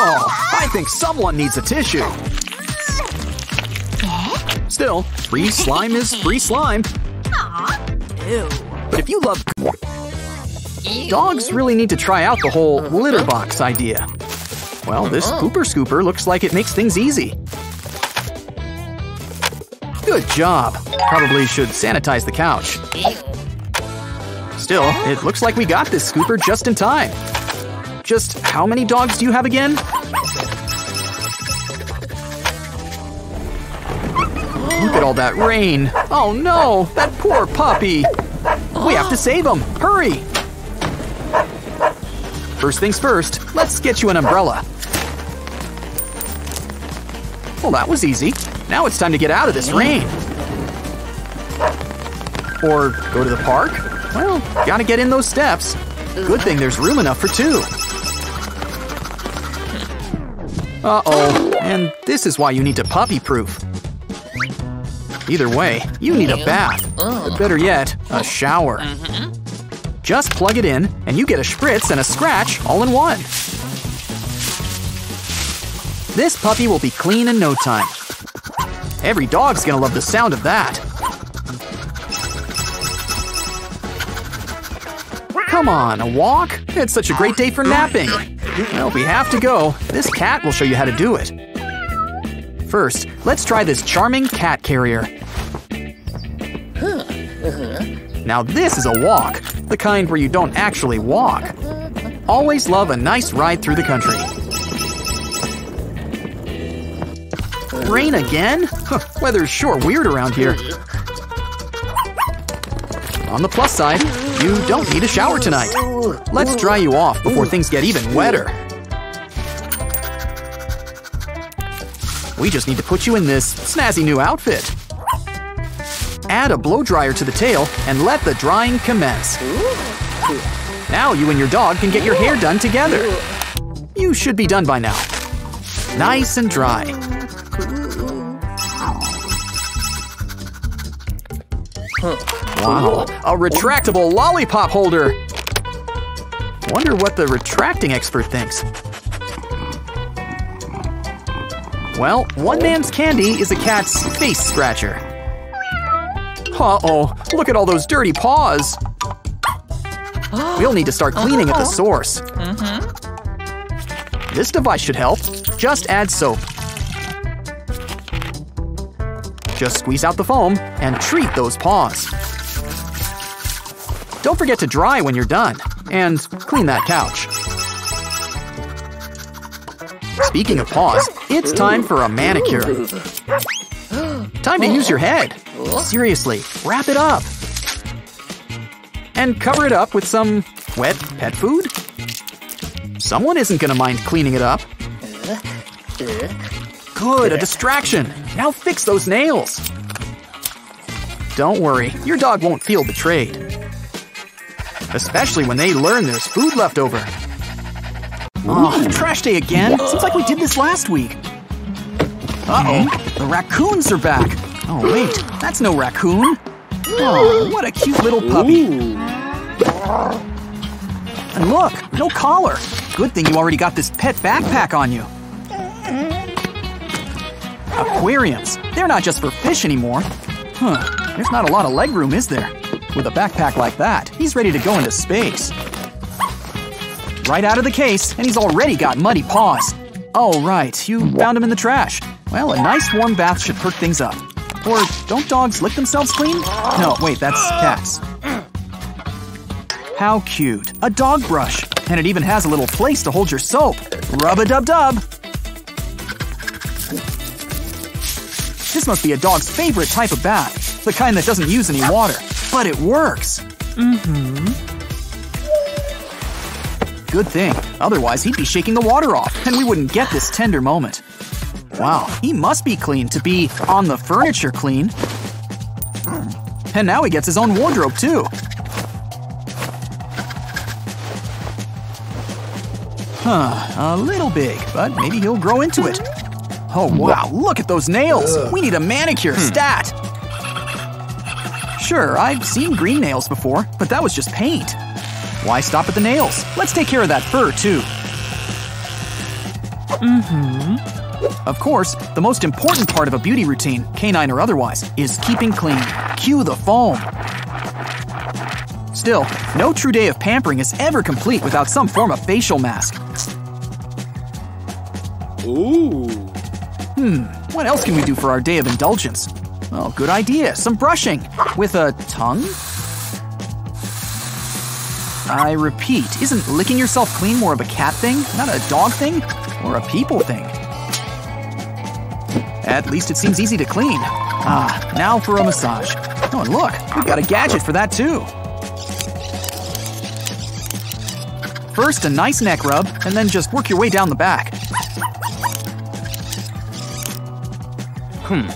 Oh, I think someone needs a tissue. Still, free slime is free slime. But if you love dogs, really need to try out the whole litter box idea. Well, this pooper scooper looks like it makes things easy. Good job. Probably should sanitize the couch. Still, it looks like we got this scooper just in time. Just how many dogs do you have again? Look at all that rain. Oh no, that poor puppy. We have to save him. Hurry! First things first, let's get you an umbrella. Well, that was easy. Now it's time to get out of this rain. Or go to the park? Well, gotta get in those steps. Good thing there's room enough for two. Uh-oh, and this is why you need to puppy-proof. Either way, you need a bath. But better yet, a shower. Just plug it in, and you get a spritz and a scratch all in one. This puppy will be clean in no time. Every dog's gonna love the sound of that. Come on, a walk? It's such a great day for napping. Well, we have to go. This cat will show you how to do it. First, let's try this charming cat carrier. Now this is a walk. The kind where you don't actually walk. Always love a nice ride through the country. Rain again? Huh, weather's sure weird around here. On the plus side, you don't need a shower tonight. Let's dry you off before things get even wetter. We just need to put you in this snazzy new outfit. Add a blow dryer to the tail and let the drying commence. Now you and your dog can get your hair done together. You should be done by now. Nice and dry. Wow, a retractable lollipop holder. Wonder what the retracting expert thinks. Well, one man's candy is a cat's face scratcher. Uh-oh, look at all those dirty paws. We'll need to start cleaning at the source. This device should help. Just add soap. Just squeeze out the foam and treat those paws. Don't forget to dry when you're done. And clean that couch. Speaking of paws, it's time for a manicure. Time to use your head. Seriously, wrap it up. And cover it up with some wet pet food? Someone isn't gonna mind cleaning it up. Good, a distraction. Now fix those nails. Don't worry, your dog won't feel betrayed. Especially when they learn there's food left over. Oh, trash day again? Seems like we did this last week. Uh-oh, the raccoons are back. Oh wait, that's no raccoon. Oh, what a cute little puppy. And look, no collar. Good thing you already got this pet backpack on you. Aquariums, they're not just for fish anymore. Huh, there's not a lot of leg room, is there? With a backpack like that, he's ready to go into space. Right out of the case, and he's already got muddy paws. Oh right, you found him in the trash. Well, a nice warm bath should perk things up. Or don't dogs lick themselves clean? No, wait, that's cats. How cute. A dog brush. And it even has a little place to hold your soap. Rub-a-dub-dub. This must be a dog's favorite type of bath. The kind that doesn't use any water. But it works. Good thing. Otherwise, he'd be shaking the water off. And we wouldn't get this tender moment. Wow, he must be clean to be on the furniture clean. And now he gets his own wardrobe, too. Huh, a little big, but maybe he'll grow into it. Oh, wow, look at those nails! We need a manicure, stat! Sure, I've seen green nails before, but that was just paint. Why stop at the nails? Let's take care of that fur, too. Of course, the most important part of a beauty routine, canine or otherwise, is keeping clean. Cue the foam. Still, no true day of pampering is ever complete without some form of facial mask. Ooh. What else can we do for our day of indulgence? Oh, good idea, some brushing. With a tongue? I repeat, isn't licking yourself clean more of a cat thing, not a dog thing, or a people thing? At least it seems easy to clean. Ah, now for a massage. Oh, and look, we've got a gadget for that too. First, a nice neck rub, and then just work your way down the back.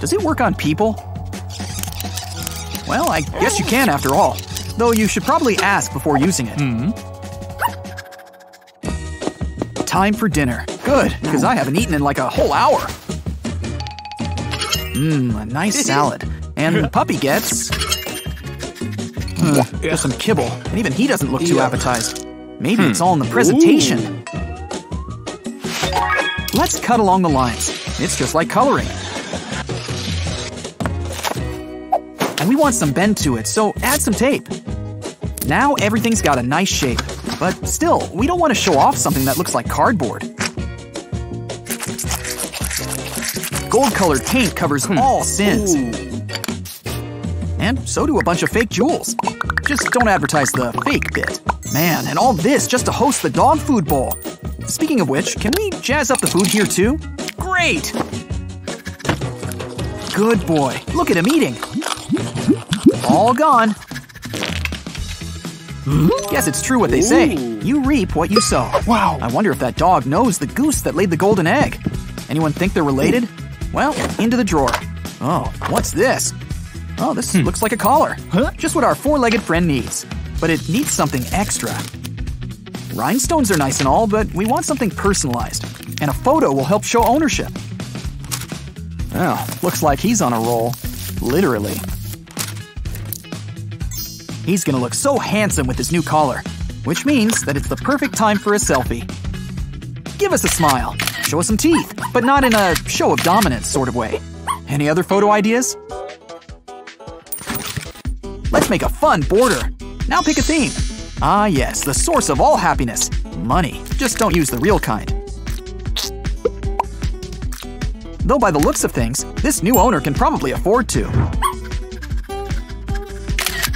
Does it work on people? Well, I guess you can after all. Though you should probably ask before using it. Time for dinner. Good, because I haven't eaten in like a whole hour. A nice salad. And the puppy gets… just some kibble. And even he doesn't look too appetized. Maybe it's all in the presentation. Let's cut along the lines. It's just like coloring. And we want some bend to it, so add some tape. Now everything's got a nice shape. But still, we don't want to show off something that looks like cardboard. Gold-colored paint covers all sins. And so do a bunch of fake jewels. Just don't advertise the fake bit. Man, and all this just to host the dog food bowl. Speaking of which, can we jazz up the food here too? Great! Good boy. Look at him eating. All gone. Guess it's true what they say. You reap what you sow. Wow. I wonder if that dog knows the goose that laid the golden egg. Anyone think they're related? Well, into the drawer. Oh, what's this? Oh, this looks like a collar. Just what our four-legged friend needs. But it needs something extra. Rhinestones are nice and all, but we want something personalized. And a photo will help show ownership. Oh, looks like he's on a roll. Literally. He's gonna look so handsome with his new collar. Which means that it's the perfect time for a selfie. Give us a smile. Show us some teeth. But not in a show of dominance sort of way. Any other photo ideas? Let's make a fun border. Now pick a theme. Ah yes, the source of all happiness. Money. Just don't use the real kind. Though by the looks of things, this new owner can probably afford to.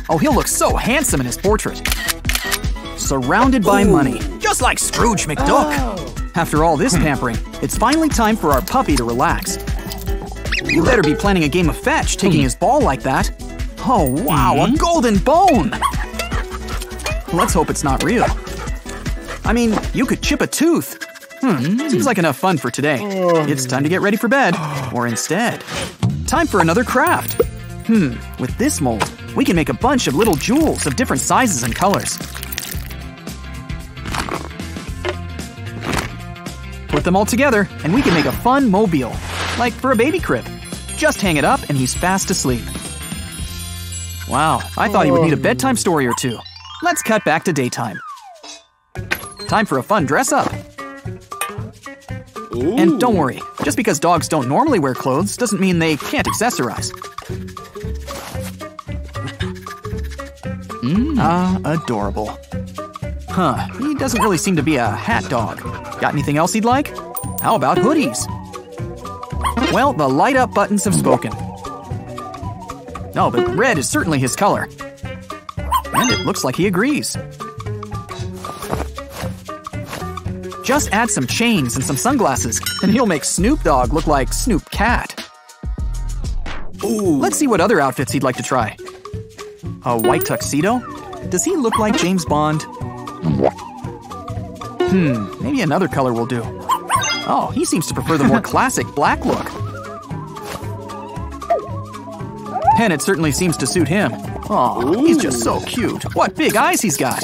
Oh, he'll look so handsome in his portrait. Surrounded by money. Just like Scrooge McDuck. Oh. After all this pampering, it's finally time for our puppy to relax. You better be planning a game of fetch, taking his ball like that. Oh, wow, a golden bone! Let's hope it's not real. I mean, you could chip a tooth. Seems like enough fun for today. It's time to get ready for bed. Or instead, time for another craft. With this mold, we can make a bunch of little jewels of different sizes and colors. Put them all together, and we can make a fun mobile, like for a baby crib. Just hang it up, and he's fast asleep. Wow, I thought he would need a bedtime story or two. Let's cut back to daytime. Time for a fun dress-up. And don't worry, just because dogs don't normally wear clothes doesn't mean they can't accessorize. Ah, adorable. He doesn't really seem to be a hat dog. Got anything else he'd like? How about hoodies? Well, the light-up buttons have spoken. No, but red is certainly his color. And it looks like he agrees. Just add some chains and some sunglasses, and he'll make Snoop Dogg look like Snoop Cat. Ooh. Let's see what other outfits he'd like to try. A white tuxedo? Does he look like James Bond? Maybe another color will do. Oh, he seems to prefer the more classic black look. And it certainly seems to suit him. Oh, he's just so cute. What big eyes he's got.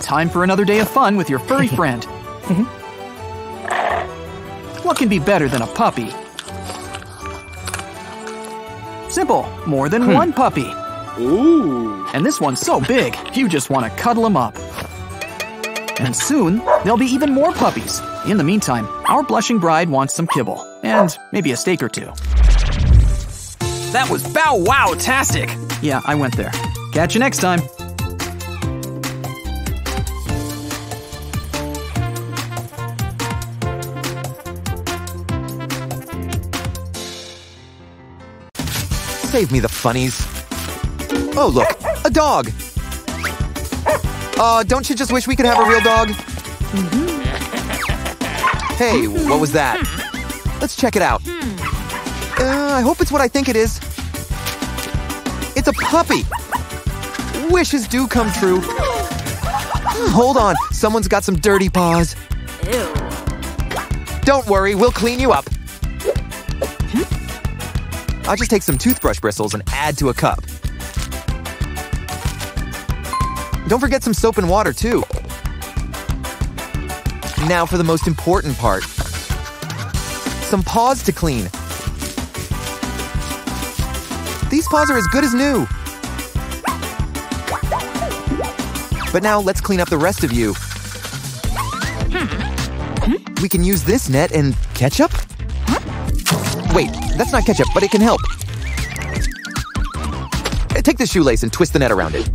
Time for another day of fun with your furry friend. What can be better than a puppy? Simple, more than one puppy. Ooh. And this one's so big, you just want to cuddle him up. And soon, there'll be even more puppies. In the meantime, our blushing bride wants some kibble. And maybe a steak or two. That was bow wow-tastic! Yeah, I went there. Catch you next time! Save me the funnies. Oh, look, a dog! Don't you just wish we could have a real dog? Mm-hmm. Hey, what was that? Let's check it out. I hope it's what I think it is. It's a puppy! Wishes do come true. Hold on, someone's got some dirty paws. Ew. Don't worry, we'll clean you up. I'll just take some toothbrush bristles and add to a cup. Don't forget some soap and water, too. Now for the most important part. Some paws to clean. These paws are as good as new. But now let's clean up the rest of you. We can use this net and ketchup? Wait, that's not ketchup, but it can help. Take this shoelace and twist the net around it.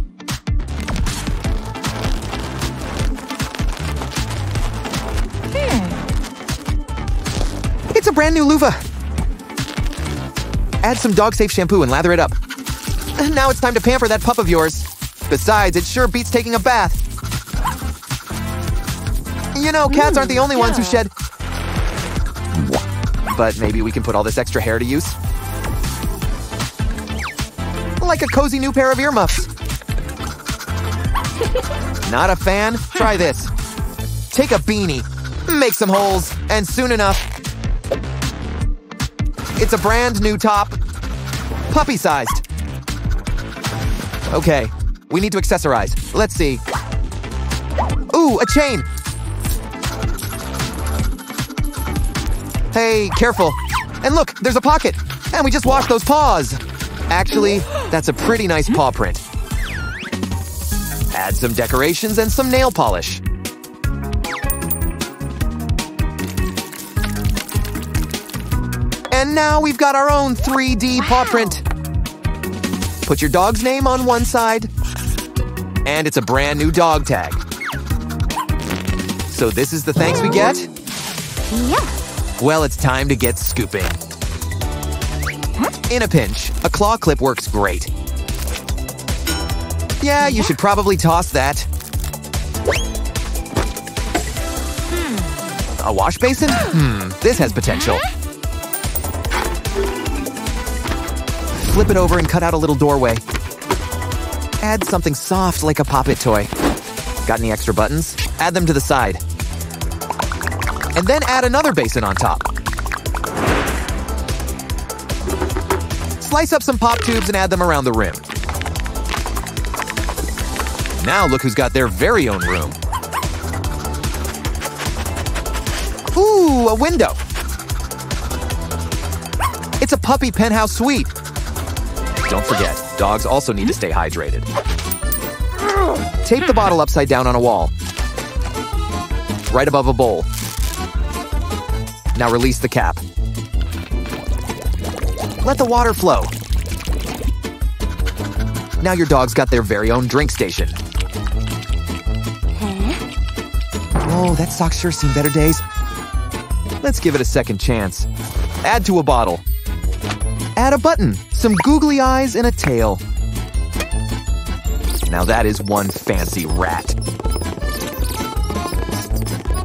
It's a brand new loofah. Add some dog-safe shampoo and lather it up. Now it's time to pamper that pup of yours. Besides, it sure beats taking a bath. You know, cats aren't the only ones who shed. But maybe we can put all this extra hair to use. Like a cozy new pair of earmuffs. Not a fan? Try this. Take a beanie, make some holes, and soon enough, it's a brand new top. Puppy-sized. Okay, we need to accessorize. Let's see. Ooh, a chain! Hey, careful. And look, there's a pocket. And we just washed those paws. Actually, that's a pretty nice paw print. Add some decorations and some nail polish. And now we've got our own 3D paw print. Put your dog's name on one side. And it's a brand new dog tag. So this is the thanks we get? Yeah. Well, it's time to get scooping. In a pinch, a claw clip works great. Yeah, you should probably toss that. A wash basin? This has potential. Flip it over and cut out a little doorway. Add something soft like a Pop-It toy. Got any extra buttons? Add them to the side. And then add another basin on top. Slice up some pop tubes and add them around the rim. Now look who's got their very own room. Ooh, a window. It's a puppy penthouse suite. Don't forget, dogs also need to stay hydrated. Tape the bottle upside down on a wall, right above a bowl. Now release the cap. Let the water flow. Now your dog's got their very own drink station. Oh, that sock's sure seen better days. Let's give it a second chance. Add to a bottle. Add a button, some googly eyes, and a tail. Now that is one fancy rat.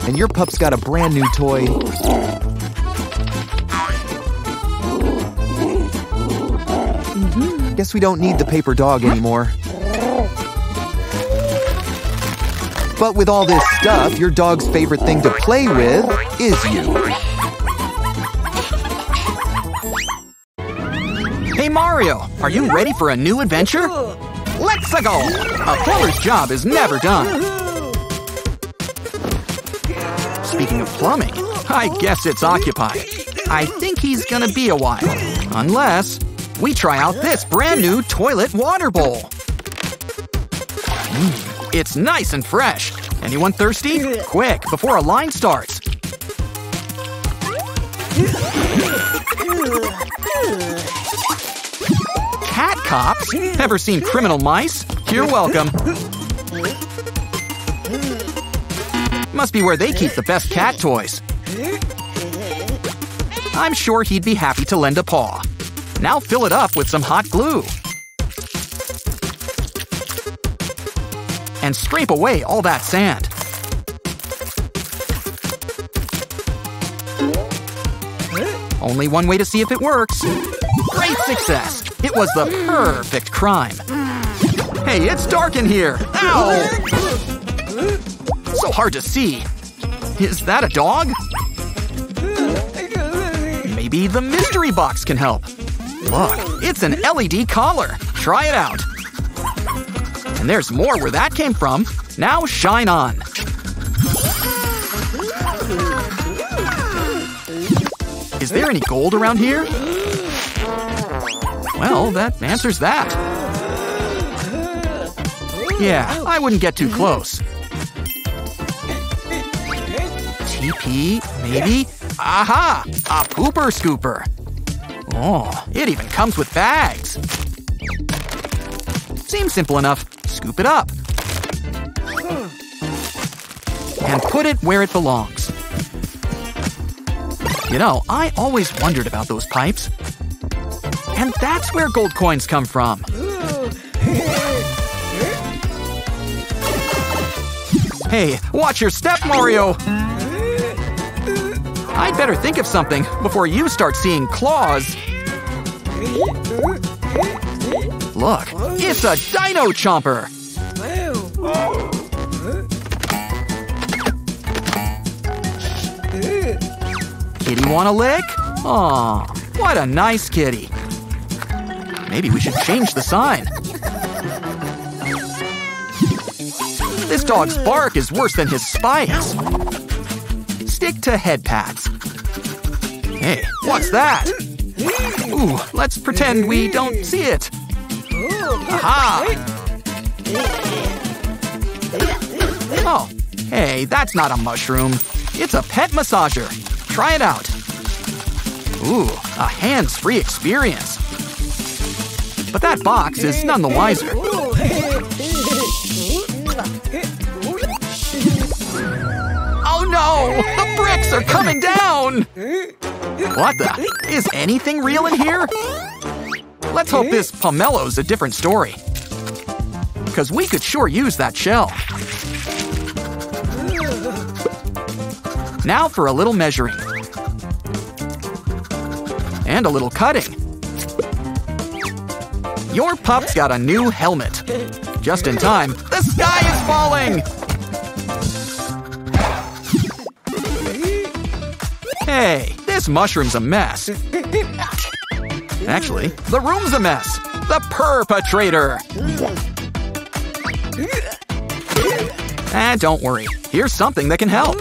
And your pup's got a brand new toy. Guess we don't need the paper dog anymore. But with all this stuff, your dog's favorite thing to play with is you. Hey Mario, are you ready for a new adventure? Let's-a go! A plumber's job is never done. Speaking of plumbing, I guess it's occupied. I think he's gonna be a while. Unless we try out this brand new toilet water bowl. It's nice and fresh. Anyone thirsty? Quick, before a line starts! Cat cops? Ever seen Criminal Mice? You're welcome! Must be where they keep the best cat toys. I'm sure he'd be happy to lend a paw. Now fill it up with some hot glue. And scrape away all that sand. Only one way to see if it works. Great success! It was the perfect crime. Hey, it's dark in here! Ow! So hard to see. Is that a dog? Maybe the mystery box can help. Look, it's an LED collar. Try it out. And there's more where that came from. Now shine on. Is there any gold around here? Well, that answers that. Yeah, I wouldn't get too close. TP, maybe? Aha! A pooper scooper. Oh, it even comes with bags. Seems simple enough. Scoop it up. And put it where it belongs. You know, I always wondered about those pipes. And that's where gold coins come from. Hey, watch your step, Mario! I'd better think of something before you start seeing claws. Look, it's a dino chomper! Kitty want a lick? Aw, what a nice kitty. Maybe we should change the sign. This dog's bark is worse than his spikes. Stick to head pats. Hey, what's that? Ooh, let's pretend we don't see it. Aha! Oh, hey, that's not a mushroom. It's a pet massager. Try it out. Ooh, a hands-free experience. But that box is none the wiser. Oh no! Bricks are coming down! What the? Is anything real in here? Let's hope this pommelo's a different story. Because we could sure use that shell. Now for a little measuring. And a little cutting. Your pup's got a new helmet. Just in time, the sky is falling! Hey, this mushroom's a mess. Actually, the room's a mess. The perpetrator. Don't worry. Here's something that can help.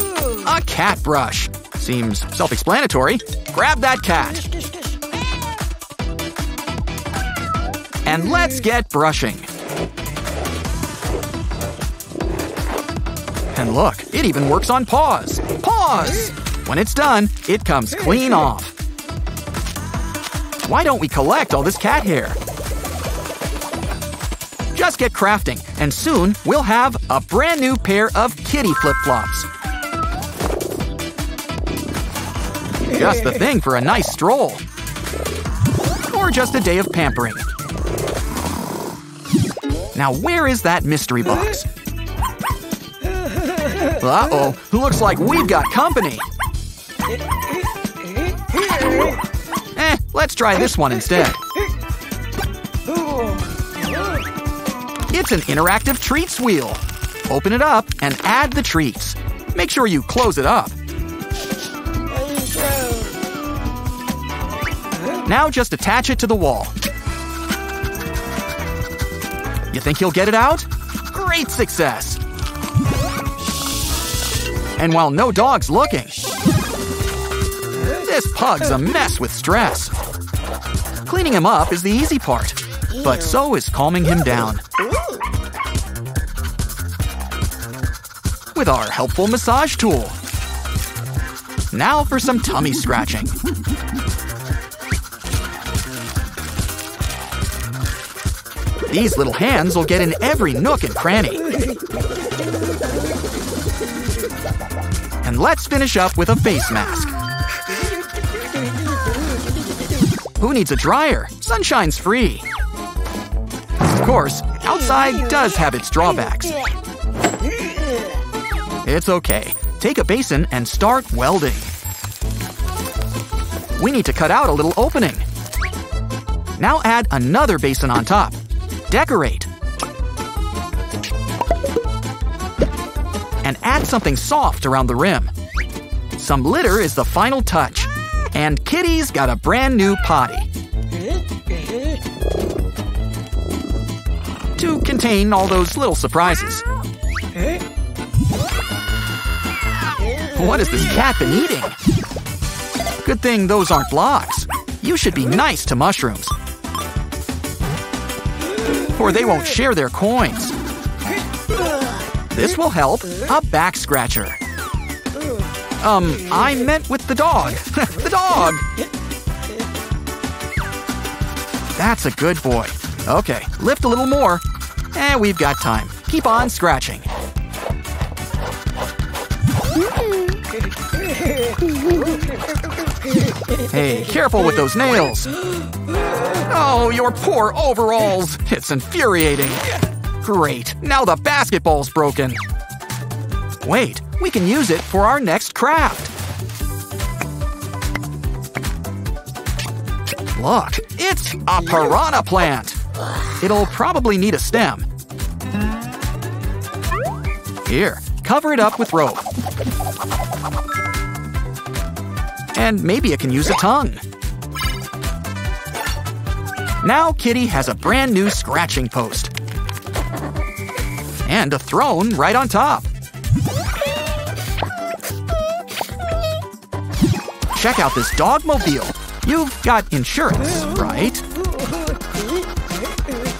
A cat brush. Seems self-explanatory. Grab that cat. And let's get brushing. And look, it even works on paws. Paws! When it's done, it comes clean off. Why don't we collect all this cat hair? Just get crafting, and soon we'll have a brand new pair of kitty flip-flops. Just the thing for a nice stroll. Or just a day of pampering. Now where is that mystery box? Uh-oh, looks like we've got company. Let's try this one instead. It's an interactive treats wheel. Open it up and add the treats. Make sure you close it up. Now just attach it to the wall. You think you'll get it out? Great success! And while no dog's looking, this pug's a mess with stress. Cleaning him up is the easy part, but so is calming him down. with our helpful massage tool. Now for some tummy scratching. These little hands will get in every nook and cranny. And let's finish up with a face mask. Who needs a dryer? Sunshine's free. Of course, outside does have its drawbacks. It's okay. Take a basin and start welding. We need to cut out a little opening. Now add another basin on top. Decorate. And add something soft around the rim. Some litter is the final touch. And Kitty's got a brand new potty. To contain all those little surprises. What has this cat been eating? Good thing those aren't blocks. You should be nice to mushrooms. Or they won't share their coins. This will help a back scratcher. I meant with the dog. The dog! That's a good boy. Okay, lift a little more. And we've got time. Keep on scratching. Hey, careful with those nails. Oh, your poor overalls. It's infuriating. Great, now the basketball's broken. Wait, we can use it for our next craft. Look, it's a piranha plant. It'll probably need a stem. Here, cover it up with rope. And maybe it can use a tongue. Now Kitty has a brand new scratching post. And a throne right on top. Check out this dogmobile. You've got insurance, right?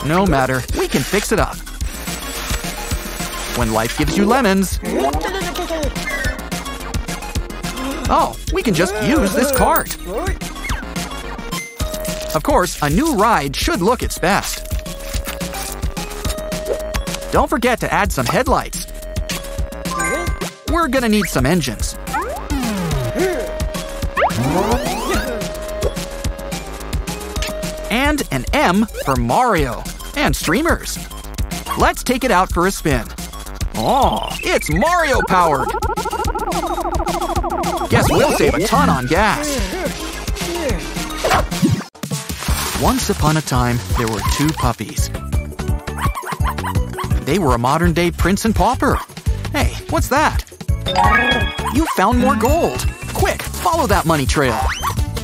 No matter, we can fix it up. When life gives you lemons. Oh, we can just use this cart. Of course, a new ride should look its best. Don't forget to add some headlights. We're gonna need some engines. And an M for Mario. And streamers. Let's take it out for a spin. Oh, it's Mario powered! Guess we'll save a ton on gas. Once upon a time, there were two puppies. They were a modern-day prince and pauper. Hey, what's that? You found more gold. Quick, follow that money trail.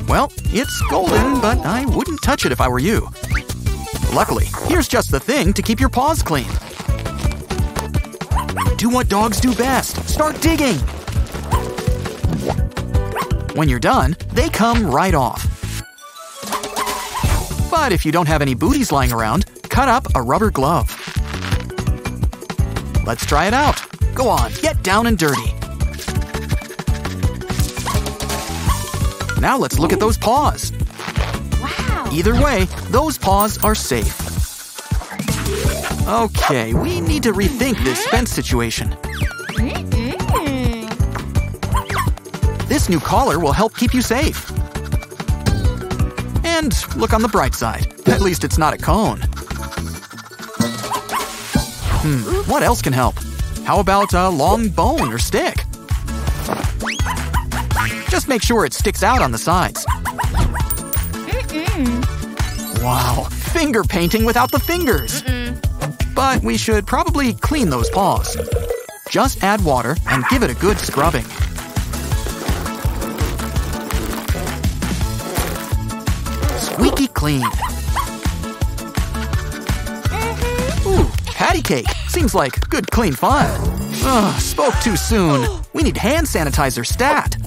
Well, it's golden, but I wouldn't touch it if I were you. Luckily, here's just the thing to keep your paws clean. Do what dogs do best. Start digging. When you're done, they come right off. But if you don't have any booties lying around, cut up a rubber glove. Let's try it out. Go on, get down and dirty. Now let's look at those paws. Wow. Either way, those paws are safe. Okay, we need to rethink this fence situation. This new collar will help keep you safe. And look on the bright side. At least it's not a cone. What else can help? How about a long bone or stick? Just make sure it sticks out on the sides. Wow, finger painting without the fingers. But we should probably clean those paws. Just add water and give it a good scrubbing. Squeaky clean. Ooh, patty cake. Seems like good clean fun. Ugh, spoke too soon. We need hand sanitizer stat.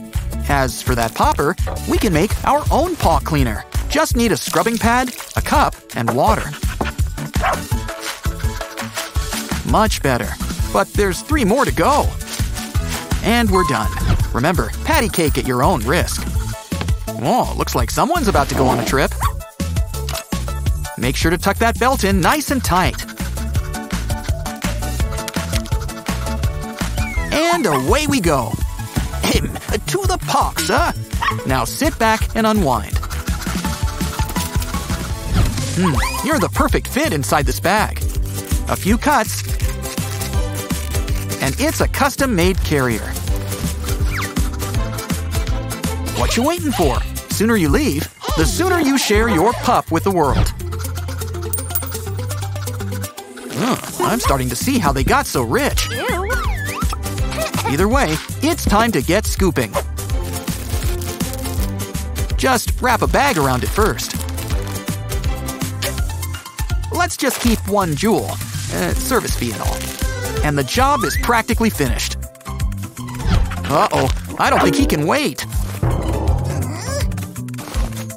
As for that popper, we can make our own paw cleaner. Just need a scrubbing pad, a cup, and water. Much better. But there's 3 more to go. And we're done. Remember, patty cake at your own risk. Oh, looks like someone's about to go on a trip. Make sure to tuck that belt in nice and tight. And away we go. To the parks, huh? Now sit back and unwind. You're the perfect fit inside this bag. A few cuts, and it's a custom-made carrier. What you waiting for? Sooner you leave, the sooner you share your pup with the world. I'm starting to see how they got so rich. Either way, it's time to get scooping. Just wrap a bag around it first. Let's just keep one jewel, service fee and all. And the job is practically finished. Uh-oh, I don't think he can wait.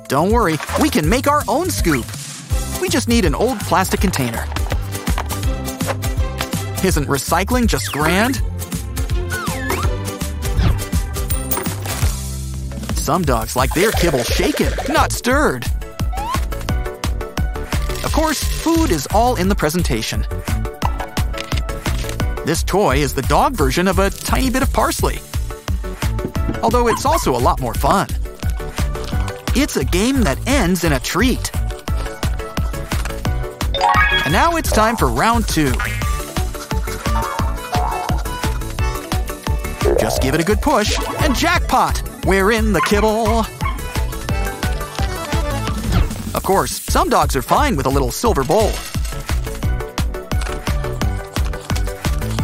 Don't worry, we can make our own scoop. We just need an old plastic container. Isn't recycling just grand? Some dogs like their kibble shaken, not stirred. Of course, food is all in the presentation. This toy is the dog version of a tiny bit of parsley. Although it's also a lot more fun. It's a game that ends in a treat. And now it's time for round 2. Just give it a good push, and jackpot! We're in the kibble. Of course, some dogs are fine with a little silver bowl.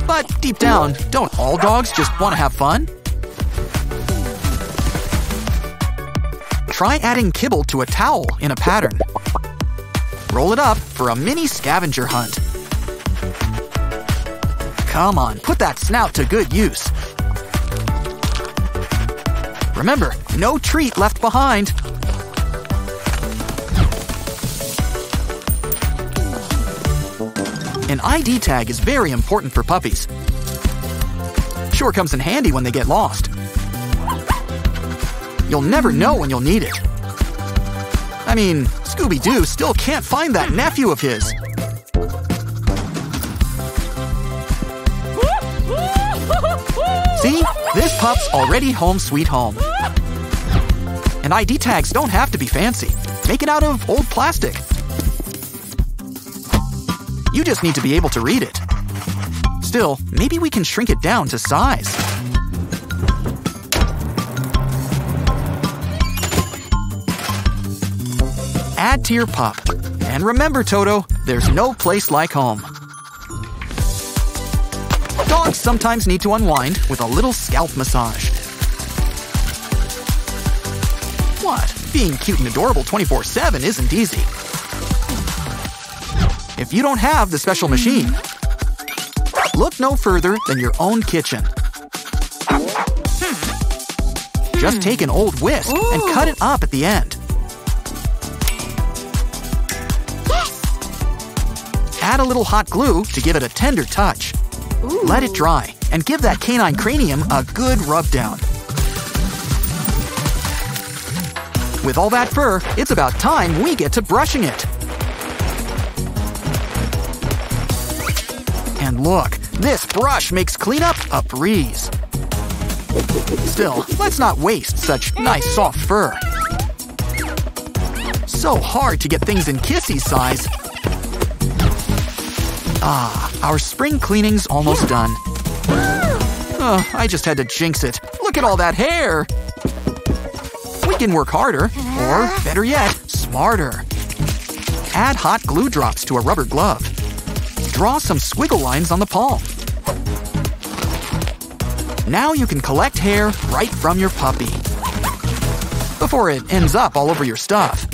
But deep down, don't all dogs just want to have fun? Try adding kibble to a towel in a pattern. Roll it up for a mini scavenger hunt. Come on, put that snout to good use. Remember, no treat left behind. An ID tag is very important for puppies. Sure comes in handy when they get lost. You'll never know when you'll need it. I mean, Scooby-Doo still can't find that nephew of his. See? This pup's already home sweet home. And ID tags don't have to be fancy. Make it out of old plastic. You just need to be able to read it. Still, maybe we can shrink it down to size. Add to your pup. And remember, Toto, there's no place like home. Dogs sometimes need to unwind with a little scalp massage. What? Being cute and adorable 24/7 isn't easy. If you don't have the special machine, look no further than your own kitchen. Just take an old whisk and cut it up at the end. Add a little hot glue to give it a tender touch. Let it dry and give that canine cranium a good rub down. With all that fur, it's about time we get to brushing it. And look, this brush makes cleanup a breeze. Still, let's not waste such nice soft fur. So hard to get things in kissy size. Our spring cleaning's almost done. Oh, I just had to jinx it. Look at all that hair! We can work harder, or better yet, smarter. Add hot glue drops to a rubber glove. Draw some squiggle lines on the palm. Now you can collect hair right from your puppy. Before it ends up all over your stuff.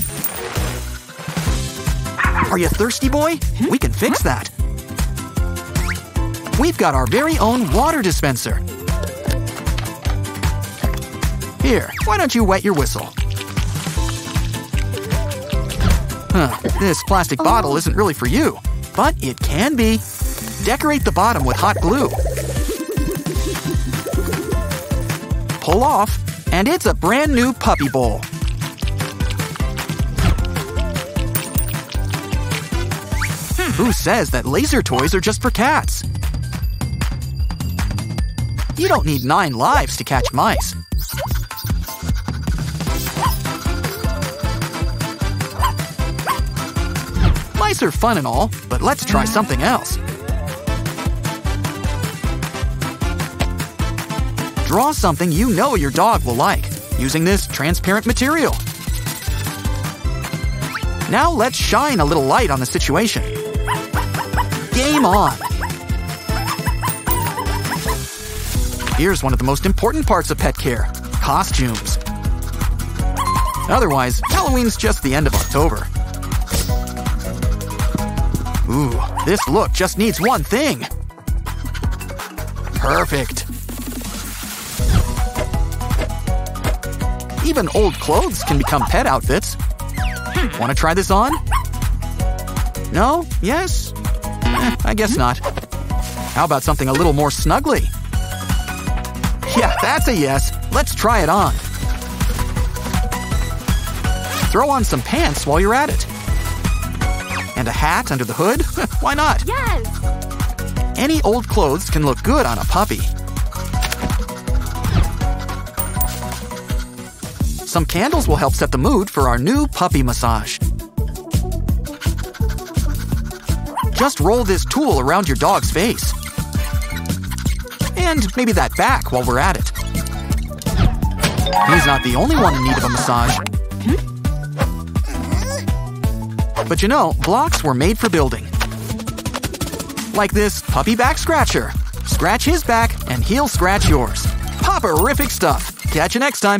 Are you thirsty, boy? We can fix that. We've got our very own water dispenser. Here, why don't you wet your whistle? This plastic bottle isn't really for you, but it can be. Decorate the bottom with hot glue. pull off, and it's a brand new puppy bowl. Who says that laser toys are just for cats? You don't need 9 lives to catch mice. Mice are fun and all, but let's try something else. Draw something you know your dog will like, using this transparent material. Now let's shine a little light on the situation. Game on! Here's one of the most important parts of pet care: costumes. Otherwise, Halloween's just the end of October. Ooh, this look just needs one thing. Perfect. Even old clothes can become pet outfits. Want to try this on? No? Yes? I guess not. How about something a little more snuggly? Yeah, that's a yes. Let's try it on. Throw on some pants while you're at it. And a hat under the hood? Why not? Yes! Any old clothes can look good on a puppy. Some candles will help set the mood for our new puppy massage. Just roll this tool around your dog's face. And maybe that back while we're at it. He's not the only one in need of a massage. But you know, blocks were made for building. Like this puppy back scratcher. Scratch his back and he'll scratch yours. Popperific stuff. Catch you next time.